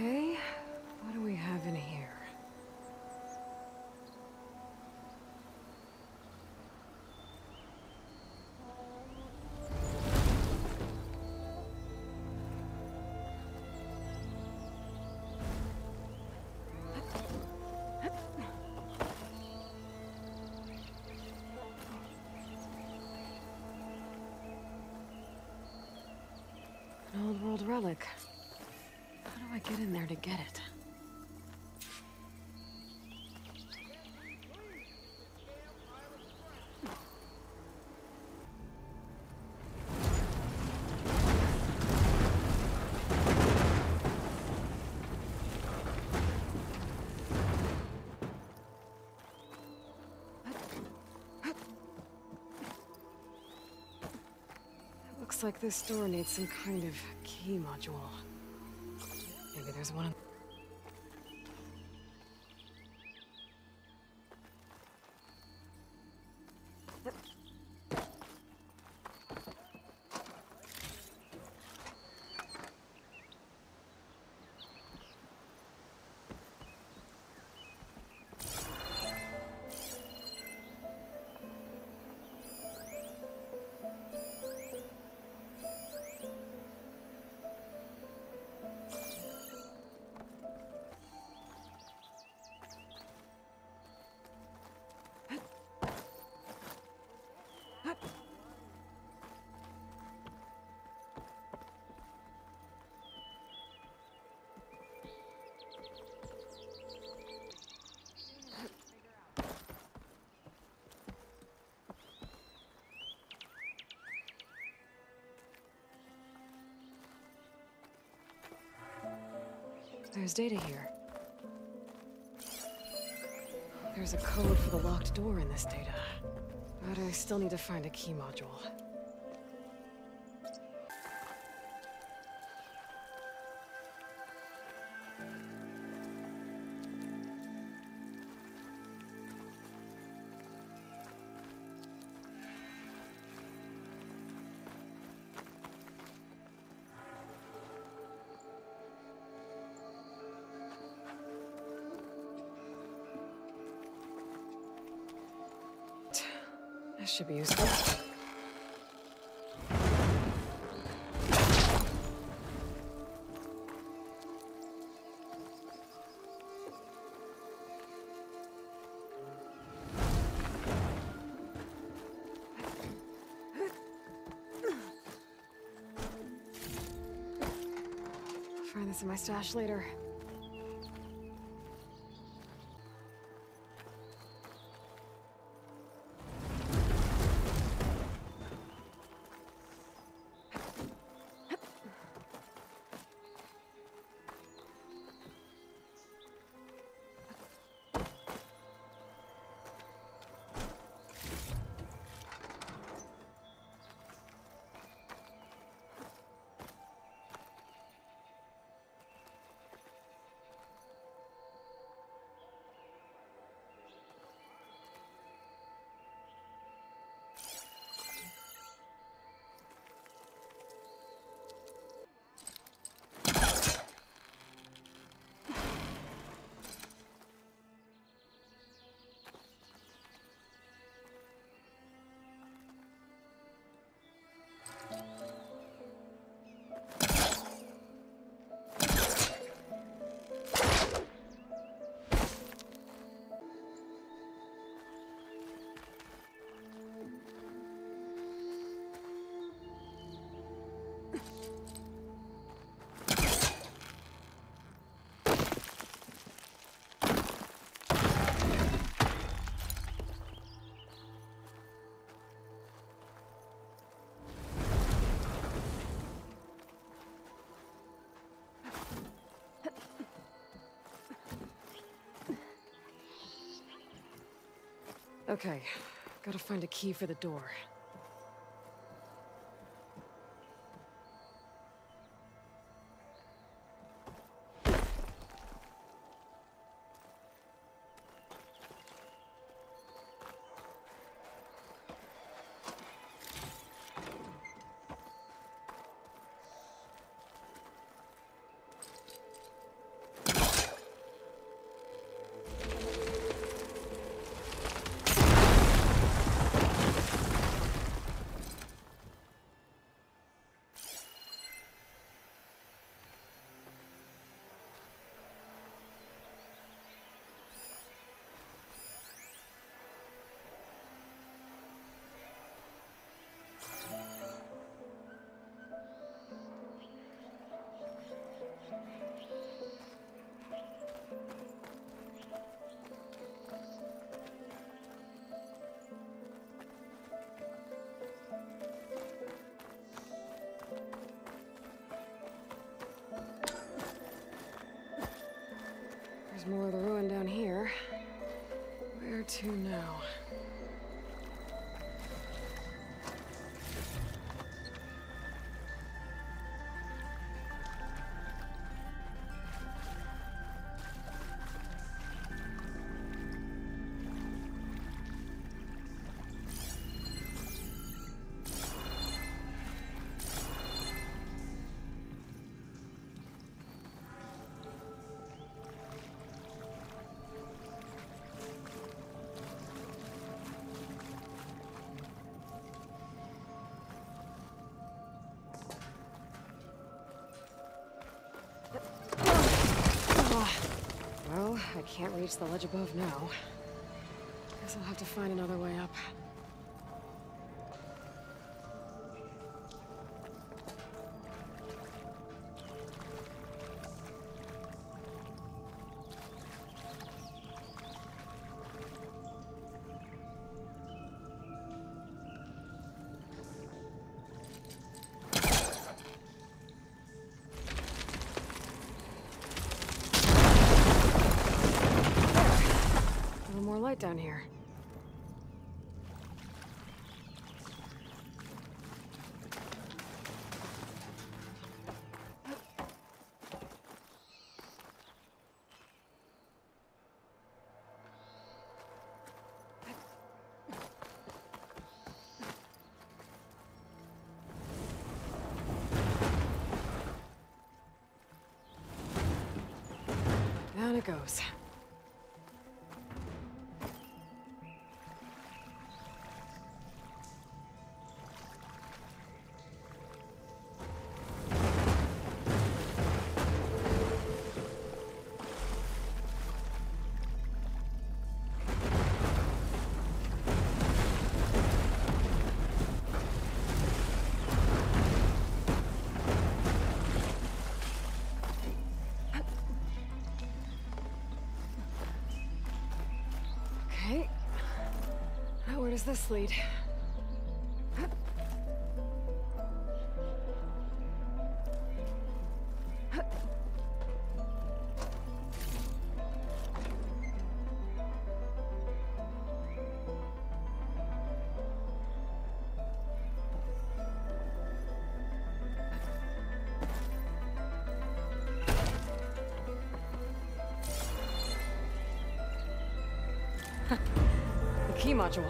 Okay, what do we have in here? An old world relic. How do I get in there to get it? Looks like this door needs some kind of key module. Maybe there's one. There's data here. There's a code for the locked door in this data. But I still need to find a key module. This should be useful. Find this in my stash later. Okay, gotta find a key for the door. more of the ruin down here. Where to now? I can't reach the ledge above now. Guess I'll have to find another way up. Down here. Down it goes. Where does this lead? The key module.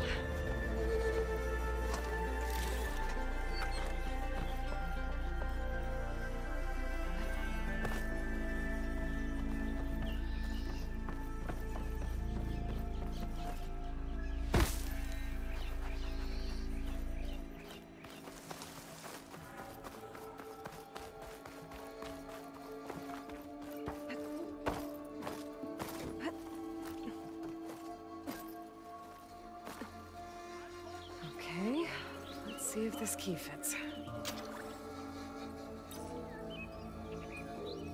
See if this key fits.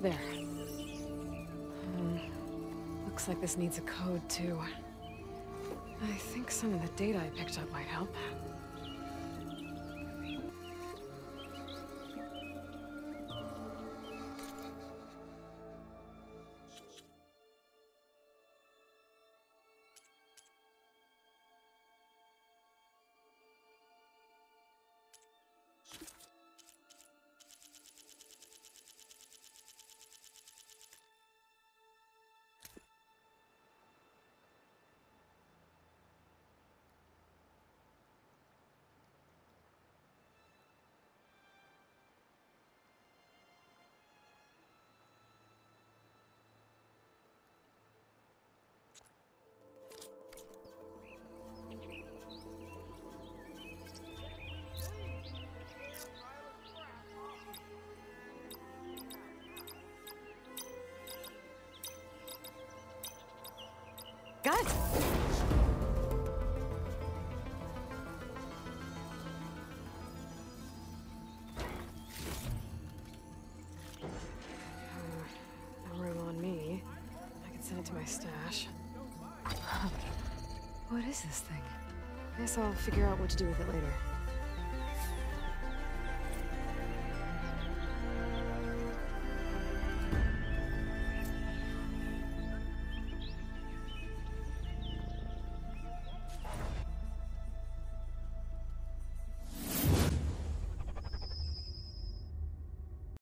There. Looks like this needs a code, too. I think some of the data I picked up might help. Got it. No room on me. I can send it to my stash. What is this thing? I guess I'll figure out what to do with it later.